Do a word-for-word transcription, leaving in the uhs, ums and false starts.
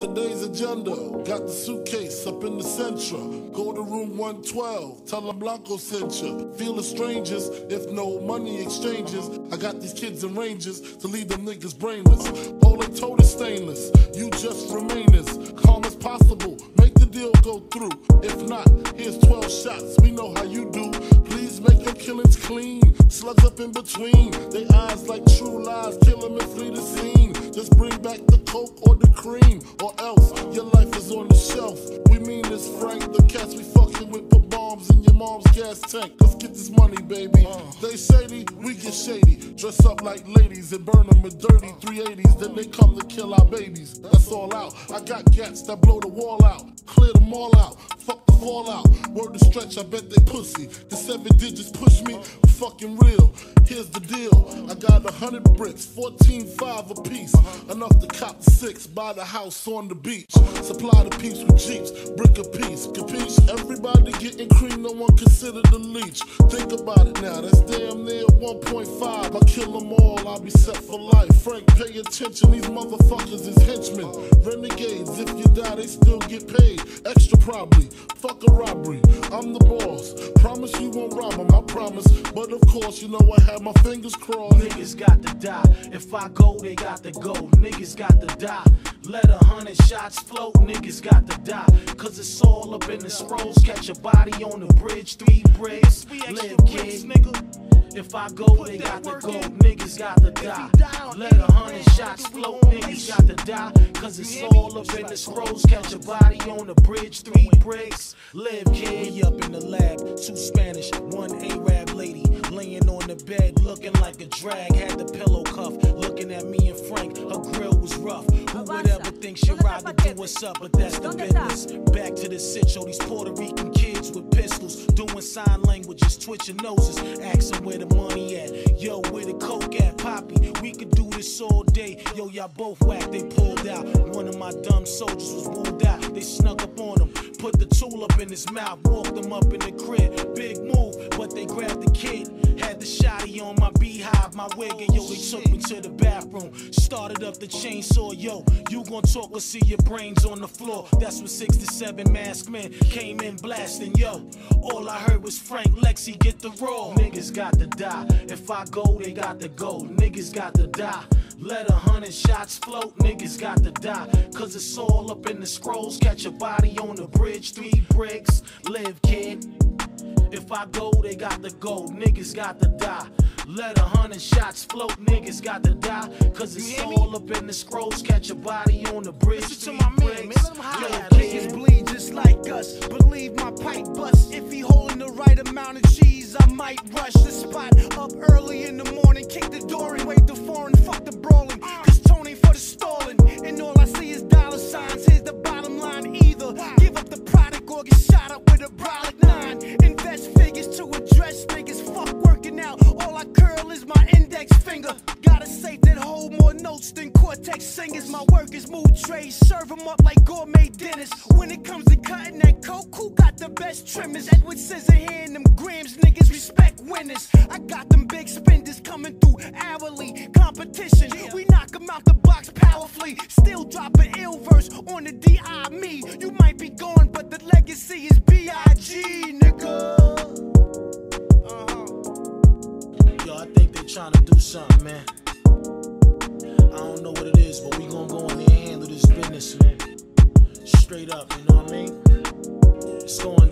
Today's agenda, got the suitcase up in the Sentra. Go to room one twelve, tell them Blanco sent ya. Feeling strangers, if no money exchanges. I got these kids in Rangers to leave them niggas brainless. All they told is stainless, you just remain as calm as possible. Make the deal go through. If not, here's twelve shots, we know how you do. Please make your killings clean, slugs up in between. They eyes like true lies, kill them and flee the scene. Just bring back the coke or the cream, or else your life is on the shelf. We mean this, Frank. The cats we fucking with put bombs in your mom's gas tank. Let's get this money, baby. Uh, they shady, we get shady. Dress up like ladies and burn them with dirty three eighties. Then they come to kill our babies. That's all out. I got cats that blow the wall out, clear them all out. Fuck the fallout. Word to stretch, I bet they pussy. The seven digits push me. Fucking real. Here's the deal. I got a hundred bricks, fourteen five a piece. Enough to cop six, buy the house on the beach. Supply the peeps with jeeps, brick a piece, capiche? Everybody getting cream, no one considered a leech. Think about it now, that's damn near one point five. I kill them all, I'll be set for life. Frank, pay attention, these motherfuckers is henchmen. Renegades, if you die, they still get paid. Extra probably, fuck a robbery. I'm the boss, promise you won't rob them, I promise. But of course, you know I have my fingers crossed. Niggas got to die, if I go, they got to go. Niggas got to die, let a hundred shots float. Niggas got to die, cause it's all up in the scrolls. Catch a body on the bridge, three bricks, live kids, nigga. If I go, they got to go. Niggas got to die, let a hundred shots float. Niggas got to die, cause it's all up in the scrolls. Catch a body on the bridge, three bricks, live kids. We up in the lab, two Spanish, one Arab lady, laying on the bed, looking like a drag. Had the pillow cuff, looking at me and Frank. Her grill was rough. Who would ever think she'd ride to do what's up? But that's the business. Back to the sit show. These Puerto Rican kids with pistols, doing sign languages, twitching noses, asking where the money at. Yo, where the coke at, Poppy? We could do this all day. Yo, y'all both whack. They pulled out. One of my dumb soldiers was ruled out. They snuck up on him, put the tool up in his mouth, walked him up in the crib. Big move, but they grabbed the kid. Had the shotty on my beehive, my wig, and yo, they took me to the bathroom. Started up the chainsaw, yo, you gon' talk or see your brains on the floor. That's when sixty-seven masked men came in blasting, yo. All I heard was Frank, Lexi, get the roll. Niggas got to die, if I go, they got to go. Niggas got to die, let a hundred shots float. Niggas got to die, cause it's all up in the scrolls. Catch a body on the bridge, three bricks, live kid. If I go, they got to go. Niggas got to die, let a hundred shots float. Niggas got to die, cause it's all up in the scrolls. Catch a body on the bridge. Listen to my man, man, let him holler. Niggas bleed just like us, believe my pipe bust. If he holding the right amount of cheese, I might rush the spot up early in the morning. Kick the door and wait the foreign, fuck the brawling, cause Tony for the stalling. And all I see is dollar signs, here's the bottom line. Either give up the product or get shot up with a brolic nine. Invest figures to address niggas, fuck working out. All I curl is my index finger. Got a safe that hold more notes than Cortex singers. My workers move trays, serve them up like gourmet dinners. When it comes to cutting that coke, who got the best trimmers? Edward Scissorhands and them grams, niggas respect winners. I got them big spenders coming through hourly. Competition, we knock them out the box powerfully. Still drop an ill verse on the D I me. You might be gone, but the legacy is B I G, nigga. Uh-huh. Yo, I think they trying to do something, man. I don't know what it is, but we gonna go in there and handle this business, man. Straight up, you know what I mean? It's going